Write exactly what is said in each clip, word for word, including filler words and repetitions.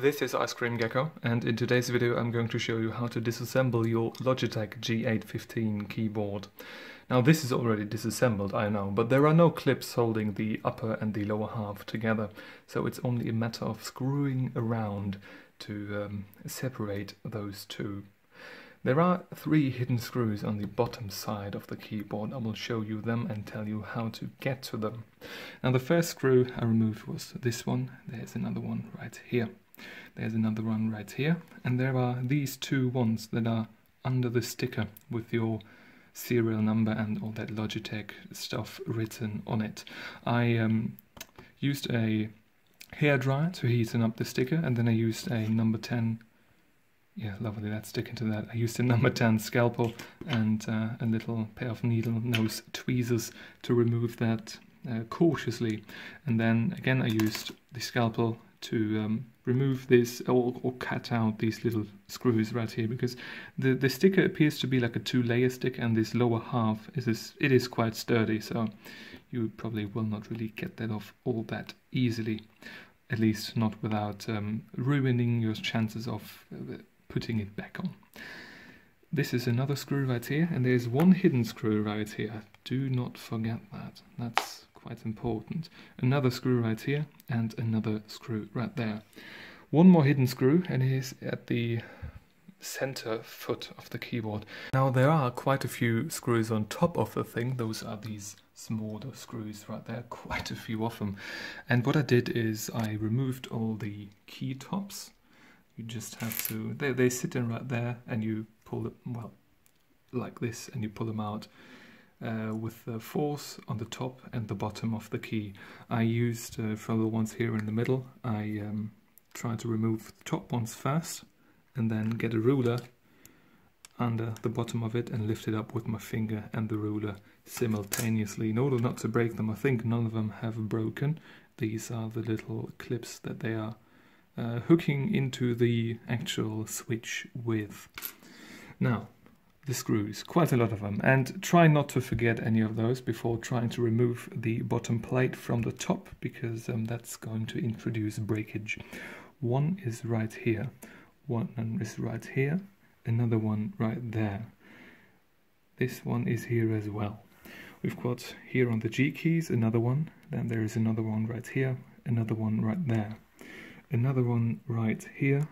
This is Ice Cream Gecko, and in today's video I'm going to show you how to disassemble your Logitech G eight fifteen keyboard. Now this is already disassembled, I know, but there are no clips holding the upper and the lower half together, so it's only a matter of screwing around to um, separate those two. There are three hidden screws on the bottom side of the keyboard. I will show you them and tell you how to get to them. Now the first screw I removed was this one. There's another one right here. There's another one right here, and there are these two ones that are under the sticker with your serial number and all that Logitech stuff written on it. I um, used a hairdryer to heaten up the sticker, and then I used a number ten, yeah, lovely, that's sticking to that. I used a number ten scalpel and uh, a little pair of needle nose tweezers to remove that uh, cautiously, and then again I used the scalpel to um, remove this or, or cut out these little screws right here, because the the sticker appears to be like a two-layer sticker, and this lower half is is it is quite sturdy, so you probably will not really get that off all that easily, at least not without um, ruining your chances of putting it back on. This is another screw right here, and there's one hidden screw right here. Do not forget that. That's quite important. Another screw right here and another screw right there. One more hidden screw, and it is at the center foot of the keyboard. Now there are quite a few screws on top of the thing. Those are these smaller screws right there, quite a few of them. And what I did is I removed all the key tops. You just have to, they, they sit in right there, and you pull them, well, like this, and you pull them out. Uh, with the force on the top and the bottom of the key. I used, uh, for the ones here in the middle, I um, tried to remove the top ones first, and then get a ruler under the bottom of it and lift it up with my finger and the ruler simultaneously, in order not to break them. I think none of them have broken. These are the little clips that they are uh, hooking into the actual switch with. Now, the screws, quite a lot of them, and try not to forget any of those before trying to remove the bottom plate from the top, because um, that's going to introduce breakage. One is right here, one is right here, another one right there. This one is here as well. We've got here on the G keys another one, then there is another one right here, another one right there, another one right here,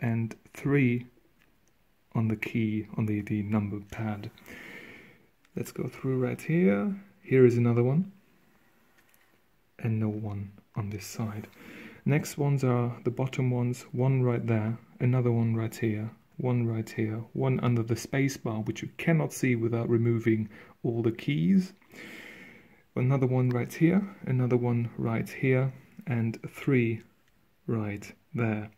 and three on the key, on the, the number pad. Let's go through right here. Here is another one, and no one on this side. Next ones are the bottom ones, one right there, another one right here, one right here, one under the space bar, which you cannot see without removing all the keys, another one right here, another one right here, and three right there.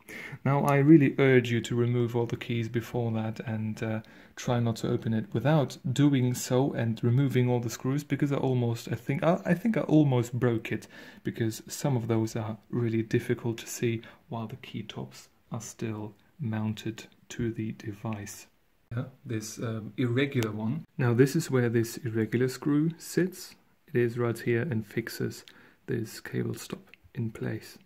Now I really urge you to remove all the keys before that, and uh, try not to open it without doing so and removing all the screws, because I almost, I think, I, I think I almost broke it, because some of those are really difficult to see while the key tops are still mounted to the device. Yeah, this um, irregular one. Now this is where this irregular screw sits. It is right here and fixes this cable stop in place.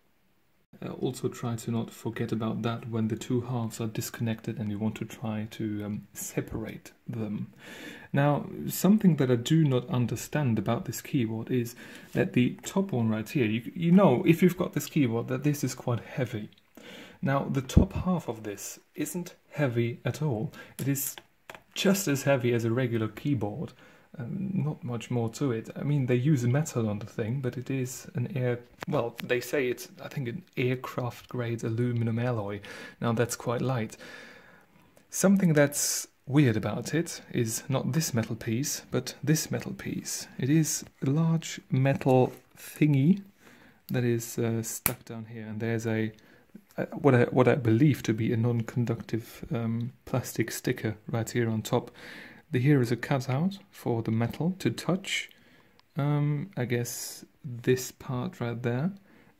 Uh, also try to not forget about that when the two halves are disconnected and you want to try to um, separate them. Now, something that I do not understand about this keyboard is that the top one right here, you, you know, if you've got this keyboard, that this is quite heavy. Now, the top half of this isn't heavy at all. It is just as heavy as a regular keyboard. Um, not much more to it. I mean, they use metal on the thing, but it is an air... well, they say it's, I think, an aircraft-grade aluminum alloy. Now, that's quite light. Something that's weird about it is not this metal piece, but this metal piece. It is a large metal thingy that is uh, stuck down here, and there's a... What I, what I believe to be a non-conductive um, plastic sticker right here on top. The, here is a cutout for the metal to touch, um, I guess this part right there,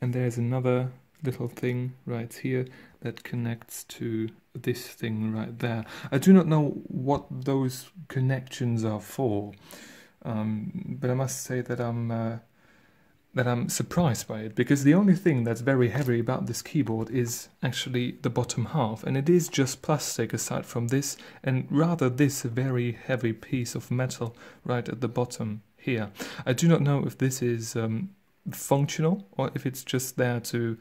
and there's another little thing right here that connects to this thing right there. I do not know what those connections are for, um, but I must say that I'm uh, that I'm surprised by it, because the only thing that's very heavy about this keyboard is actually the bottom half, and it is just plastic aside from this, and rather this very heavy piece of metal right at the bottom here. I do not know if this is um, functional or if it's just there to,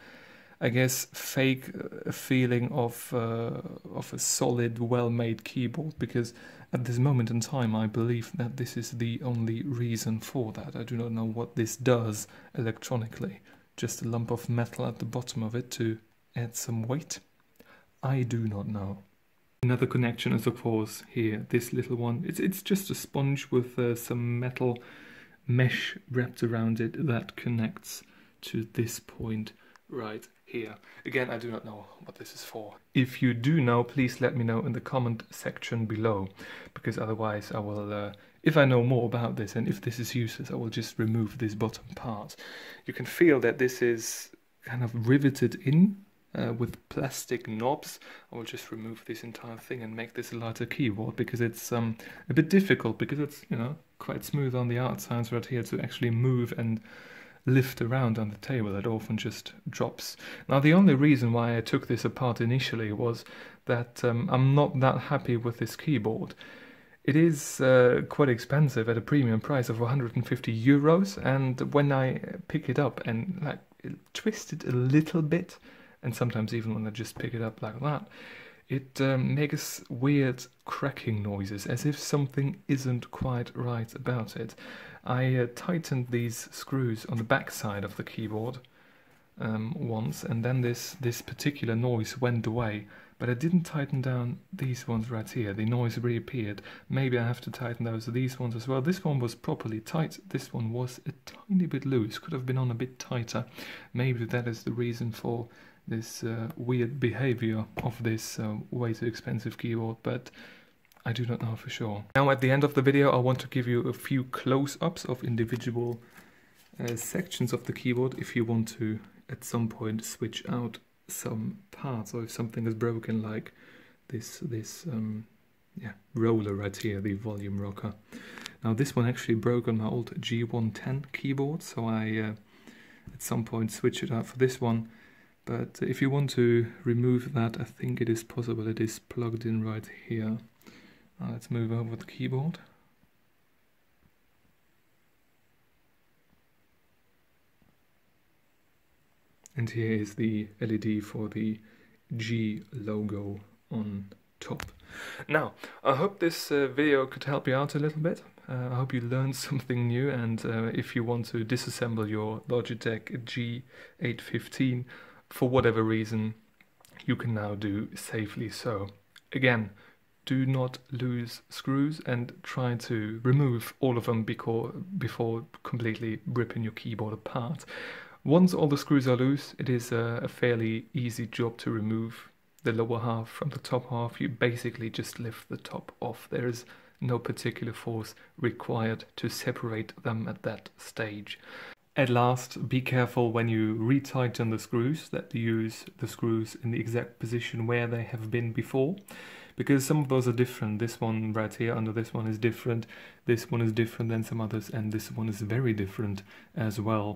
I guess, fake a feeling of, uh, of a solid, well-made keyboard, because at this moment in time I believe that this is the only reason for that. I do not know what this does electronically. Just a lump of metal at the bottom of it to add some weight? I do not know. Another connection is, of course, here, this little one. It's, it's just a sponge with uh, some metal mesh wrapped around it that connects to this point right here. Again, I do not know what this is for. If you do know, please let me know in the comment section below, because otherwise I will, uh, if I know more about this and if this is useless, I will just remove this bottom part. You can feel that this is kind of riveted in uh, with plastic knobs. I will just remove this entire thing and make this a lighter keyboard, because it's um, a bit difficult, because it's, you know, quite smooth on the outsides right here to actually move and lift around on the table. It often just drops. Now, the only reason why I took this apart initially was that um, I'm not that happy with this keyboard. It is uh, quite expensive, at a premium price of one hundred fifty euros, and when I pick it up and like twist it a little bit, and sometimes even when I just pick it up like that, it um, makes weird cracking noises, as if something isn't quite right about it. I uh, tightened these screws on the back side of the keyboard um, once, and then this, this particular noise went away, but I didn't tighten down these ones right here. The noise reappeared. Maybe I have to tighten those, these ones as well. This one was properly tight, this one was a tiny bit loose, could have been on a bit tighter. Maybe that is the reason for this uh, weird behavior of this uh, way too expensive keyboard, but I do not know for sure. Now, at the end of the video, I want to give you a few close-ups of individual uh, sections of the keyboard, if you want to at some point switch out some parts, or if something is broken, like this this um, yeah, roller right here, the volume rocker. Now, this one actually broke on my old G eight one five keyboard, so I uh, at some point switch it out for this one. But if you want to remove that, I think it is possible. It is plugged in right here. Now let's move over the keyboard. And here is the L E D for the G logo on top. Now, I hope this uh, video could help you out a little bit. Uh, I hope you learned something new, and uh, if you want to disassemble your Logitech G eight fifteen, for whatever reason, you can now do safely so. Again, do not lose screws and try to remove all of them before, before completely ripping your keyboard apart. Once all the screws are loose, it is a, a fairly easy job to remove the lower half from the top half. You basically just lift the top off. There is no particular force required to separate them at that stage. At last, be careful when you retighten the screws that you use the screws in the exact position where they have been before, because some of those are different. This one right here under this one is different, this one is different than some others, and this one is very different as well.